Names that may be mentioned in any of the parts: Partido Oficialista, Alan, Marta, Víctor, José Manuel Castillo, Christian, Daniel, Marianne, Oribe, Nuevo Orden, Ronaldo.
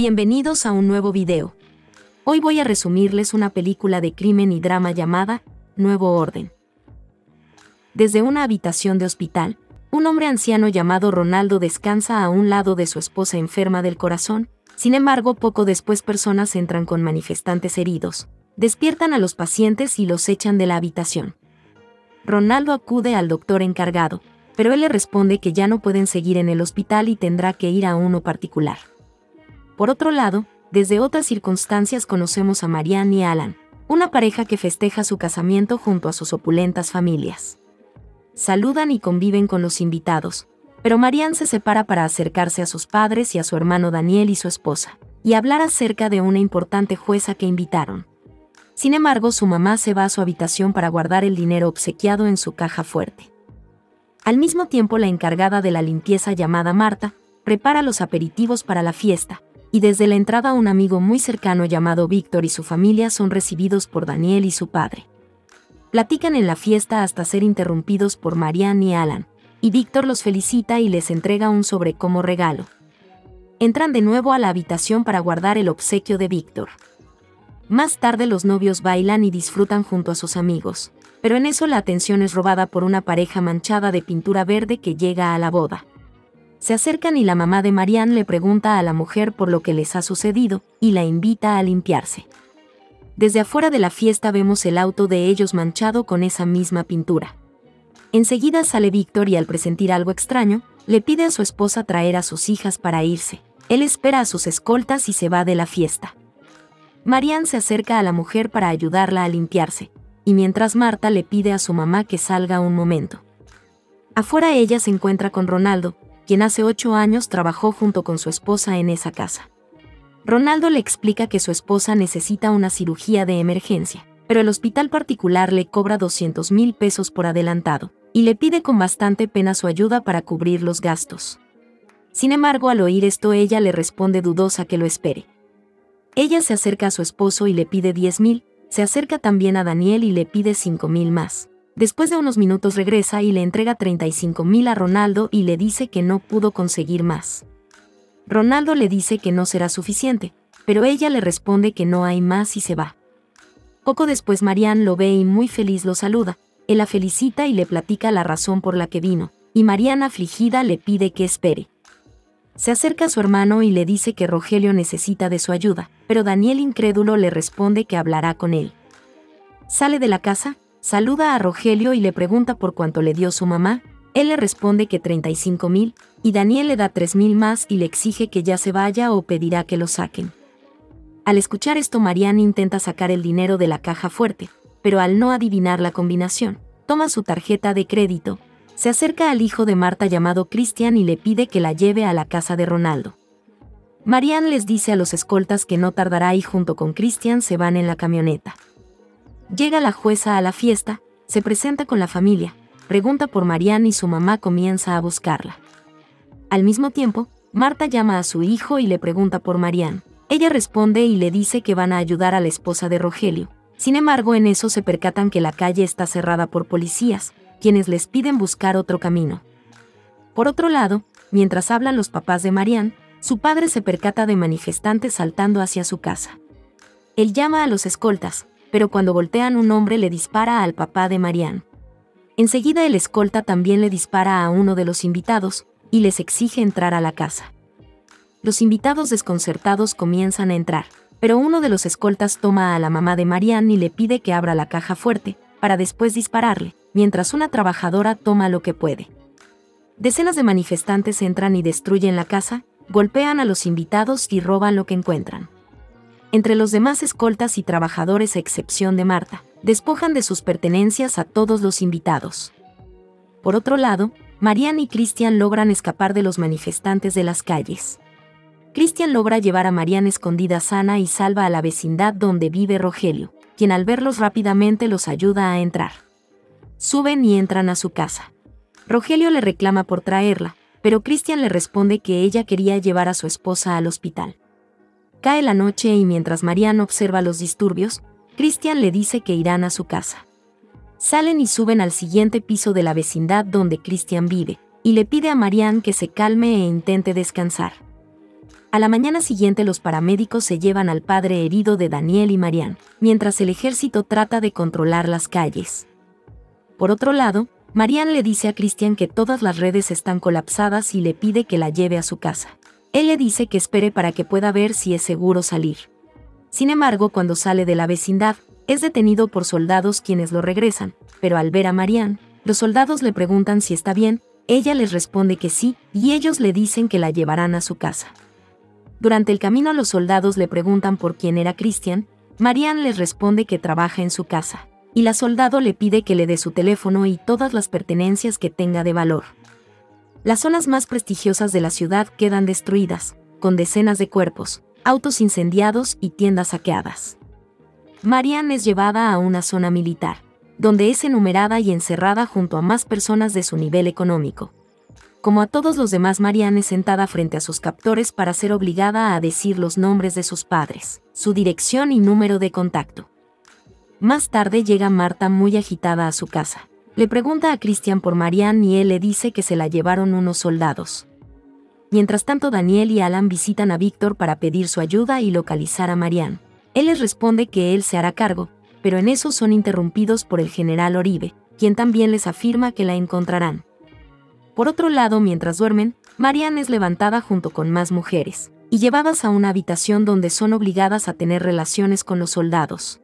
Bienvenidos a un nuevo video. Hoy voy a resumirles una película de crimen y drama llamada Nuevo Orden. Desde una habitación de hospital, un hombre anciano llamado Ronaldo descansa a un lado de su esposa enferma del corazón. Sin embargo, poco después personas entran con manifestantes heridos, despiertan a los pacientes y los echan de la habitación. Ronaldo acude al doctor encargado, pero él le responde que ya no pueden seguir en el hospital y tendrá que ir a uno particular. Por otro lado, desde otras circunstancias conocemos a Marianne y Alan, una pareja que festeja su casamiento junto a sus opulentas familias. Saludan y conviven con los invitados, pero Marianne se separa para acercarse a sus padres y a su hermano Daniel y su esposa, y hablar acerca de una importante jueza que invitaron. Sin embargo, su mamá se va a su habitación para guardar el dinero obsequiado en su caja fuerte. Al mismo tiempo, la encargada de la limpieza llamada Marta prepara los aperitivos para la fiesta, y desde la entrada un amigo muy cercano llamado Víctor y su familia son recibidos por Daniel y su padre. Platican en la fiesta hasta ser interrumpidos por Marianne y Alan, y Víctor los felicita y les entrega un sobre como regalo. Entran de nuevo a la habitación para guardar el obsequio de Víctor. Más tarde los novios bailan y disfrutan junto a sus amigos, pero en eso la atención es robada por una pareja manchada de pintura verde que llega a la boda. Se acercan y la mamá de Marianne le pregunta a la mujer por lo que les ha sucedido y la invita a limpiarse. Desde afuera de la fiesta vemos el auto de ellos manchado con esa misma pintura. Enseguida sale Víctor y al presentir algo extraño, le pide a su esposa traer a sus hijas para irse. Él espera a sus escoltas y se va de la fiesta. Marianne se acerca a la mujer para ayudarla a limpiarse, y mientras Marta le pide a su mamá que salga un momento. Afuera ella se encuentra con Ronaldo, quien hace 8 años trabajó junto con su esposa en esa casa. Ronaldo le explica que su esposa necesita una cirugía de emergencia, pero el hospital particular le cobra 200,000 pesos por adelantado, y le pide con bastante pena su ayuda para cubrir los gastos. Sin embargo, al oír esto ella le responde dudosa que lo espere. Ella se acerca a su esposo y le pide 10,000, se acerca también a Daniel y le pide 5,000 más. Después de unos minutos regresa y le entrega 35,000 a Ronaldo y le dice que no pudo conseguir más. Ronaldo le dice que no será suficiente, pero ella le responde que no hay más y se va. Poco después Marianne lo ve y muy feliz lo saluda, él la felicita y le platica la razón por la que vino, y Marianne afligida le pide que espere. Se acerca a su hermano y le dice que Rogelio necesita de su ayuda, pero Daniel incrédulo le responde que hablará con él. Sale de la casa, saluda a Rogelio y le pregunta por cuánto le dio su mamá, él le responde que 35,000, y Daniel le da 3,000 más y le exige que ya se vaya o pedirá que lo saquen. Al escuchar esto Marianne intenta sacar el dinero de la caja fuerte, pero al no adivinar la combinación, toma su tarjeta de crédito, se acerca al hijo de Marta llamado Christian y le pide que la lleve a la casa de Ronaldo. Marianne les dice a los escoltas que no tardará y junto con Christian se van en la camioneta. Llega la jueza a la fiesta, se presenta con la familia, pregunta por Marianne y su mamá comienza a buscarla. Al mismo tiempo, Marta llama a su hijo y le pregunta por Marianne. Ella responde y le dice que van a ayudar a la esposa de Rogelio. Sin embargo, en eso se percatan que la calle está cerrada por policías, quienes les piden buscar otro camino. Por otro lado, mientras hablan los papás de Marianne, su padre se percata de manifestantes saltando hacia su casa. Él llama a los escoltas, pero cuando voltean un hombre le dispara al papá de Marianne. Enseguida el escolta también le dispara a uno de los invitados y les exige entrar a la casa. Los invitados desconcertados comienzan a entrar, pero uno de los escoltas toma a la mamá de Marianne y le pide que abra la caja fuerte para después dispararle, mientras una trabajadora toma lo que puede. Decenas de manifestantes entran y destruyen la casa, golpean a los invitados y roban lo que encuentran. Entre los demás escoltas y trabajadores a excepción de Marta, despojan de sus pertenencias a todos los invitados. Por otro lado, Marianne y Christian logran escapar de los manifestantes de las calles. Christian logra llevar a Marianne escondida sana y salva a la vecindad donde vive Rogelio, quien al verlos rápidamente los ayuda a entrar. Suben y entran a su casa. Rogelio le reclama por traerla, pero Christian le responde que ella quería llevar a su esposa al hospital. Cae la noche y mientras Marianne observa los disturbios, Christian le dice que irán a su casa. Salen y suben al siguiente piso de la vecindad donde Christian vive, y le pide a Marianne que se calme e intente descansar. A la mañana siguiente los paramédicos se llevan al padre herido de Daniel y Marianne, mientras el ejército trata de controlar las calles. Por otro lado, Marianne le dice a Christian que todas las redes están colapsadas y le pide que la lleve a su casa. Él le dice que espere para que pueda ver si es seguro salir. Sin embargo, cuando sale de la vecindad, es detenido por soldados quienes lo regresan, pero al ver a Marianne, los soldados le preguntan si está bien, ella les responde que sí, y ellos le dicen que la llevarán a su casa. Durante el camino los soldados le preguntan por quién era Christian, Marianne les responde que trabaja en su casa, y la soldado le pide que le dé su teléfono y todas las pertenencias que tenga de valor. Las zonas más prestigiosas de la ciudad quedan destruidas, con decenas de cuerpos, autos incendiados y tiendas saqueadas. Marianne es llevada a una zona militar, donde es enumerada y encerrada junto a más personas de su nivel económico. Como a todos los demás, Marianne es sentada frente a sus captores para ser obligada a decir los nombres de sus padres, su dirección y número de contacto. Más tarde llega Marta muy agitada a su casa. Le pregunta a Christian por Marianne y él le dice que se la llevaron unos soldados. Mientras tanto, Daniel y Alan visitan a Víctor para pedir su ayuda y localizar a Marianne. Él les responde que él se hará cargo, pero en eso son interrumpidos por el general Oribe, quien también les afirma que la encontrarán. Por otro lado, mientras duermen, Marianne es levantada junto con más mujeres y llevadas a una habitación donde son obligadas a tener relaciones con los soldados.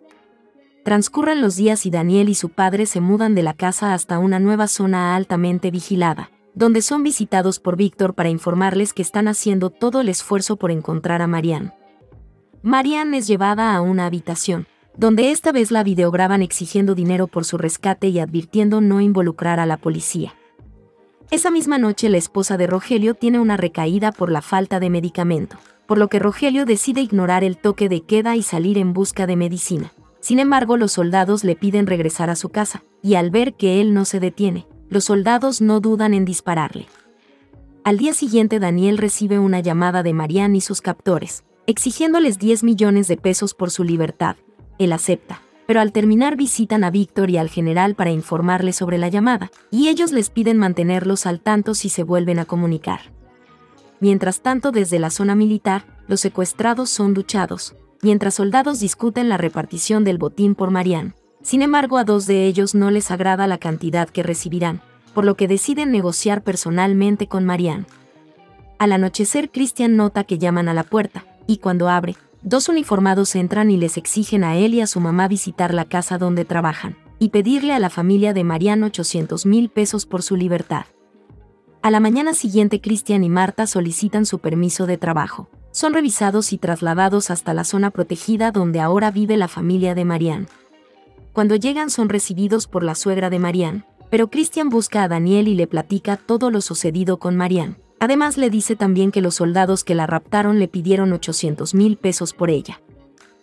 Transcurren los días y Daniel y su padre se mudan de la casa hasta una nueva zona altamente vigilada, donde son visitados por Víctor para informarles que están haciendo todo el esfuerzo por encontrar a Marianne. Marianne es llevada a una habitación, donde esta vez la videograban exigiendo dinero por su rescate y advirtiendo no involucrar a la policía. Esa misma noche la esposa de Rogelio tiene una recaída por la falta de medicamento, por lo que Rogelio decide ignorar el toque de queda y salir en busca de medicina. Sin embargo, los soldados le piden regresar a su casa, y al ver que él no se detiene, los soldados no dudan en dispararle. Al día siguiente Daniel recibe una llamada de Marianne y sus captores, exigiéndoles 10 millones de pesos por su libertad. Él acepta, pero al terminar visitan a Víctor y al general para informarle sobre la llamada, y ellos les piden mantenerlos al tanto si se vuelven a comunicar. Mientras tanto, desde la zona militar, los secuestrados son duchados, mientras soldados discuten la repartición del botín por Marianne. Sin embargo, a dos de ellos no les agrada la cantidad que recibirán, por lo que deciden negociar personalmente con Marianne. Al anochecer, Christian nota que llaman a la puerta, y cuando abre, dos uniformados entran y les exigen a él y a su mamá visitar la casa donde trabajan y pedirle a la familia de Marianne 800,000 pesos por su libertad. A la mañana siguiente, Christian y Marta solicitan su permiso de trabajo. Son revisados y trasladados hasta la zona protegida donde ahora vive la familia de Marianne. Cuando llegan son recibidos por la suegra de Marianne, pero Christian busca a Daniel y le platica todo lo sucedido con Marianne. Además, le dice también que los soldados que la raptaron le pidieron 800,000 pesos por ella.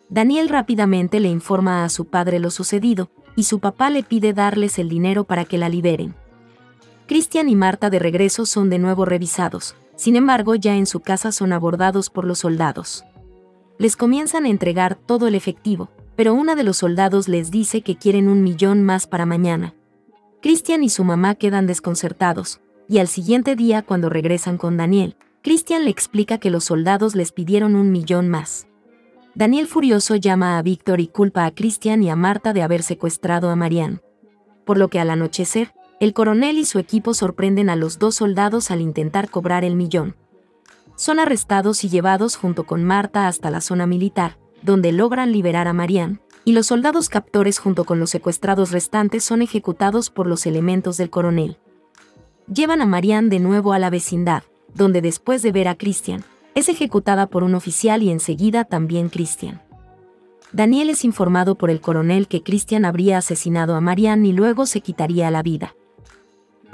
Daniel rápidamente le informa a su padre lo sucedido, y su papá le pide darles el dinero para que la liberen. Christian y Marta de regreso son de nuevo revisados, sin embargo ya en su casa son abordados por los soldados. Les comienzan a entregar todo el efectivo, pero uno de los soldados les dice que quieren 1 millón más para mañana. Christian y su mamá quedan desconcertados, y al siguiente día cuando regresan con Daniel, Christian le explica que los soldados les pidieron 1 millón más. Daniel furioso llama a Víctor y culpa a Christian y a Marta de haber secuestrado a Marianne. Por lo que al anochecer, el coronel y su equipo sorprenden a los dos soldados al intentar cobrar el 1 millón. Son arrestados y llevados junto con Marta hasta la zona militar, donde logran liberar a Marianne, y los soldados captores junto con los secuestrados restantes son ejecutados por los elementos del coronel. Llevan a Marianne de nuevo a la vecindad, donde después de ver a Christian, es ejecutada por un oficial y enseguida también Christian. Daniel es informado por el coronel que Christian habría asesinado a Marianne y luego se quitaría la vida.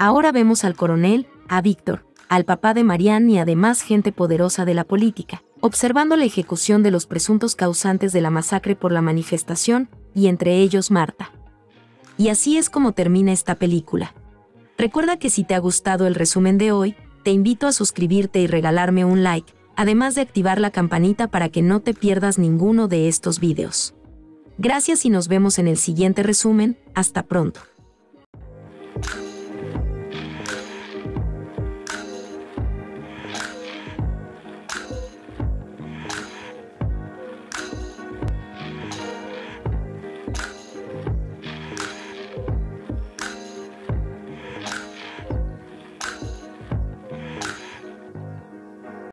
Ahora vemos al coronel, a Víctor, al papá de Marianne y además gente poderosa de la política, observando la ejecución de los presuntos causantes de la masacre por la manifestación, y entre ellos Marta. Y así es como termina esta película. Recuerda que si te ha gustado el resumen de hoy, te invito a suscribirte y regalarme un like, además de activar la campanita para que no te pierdas ninguno de estos videos. Gracias y nos vemos en el siguiente resumen. Hasta pronto.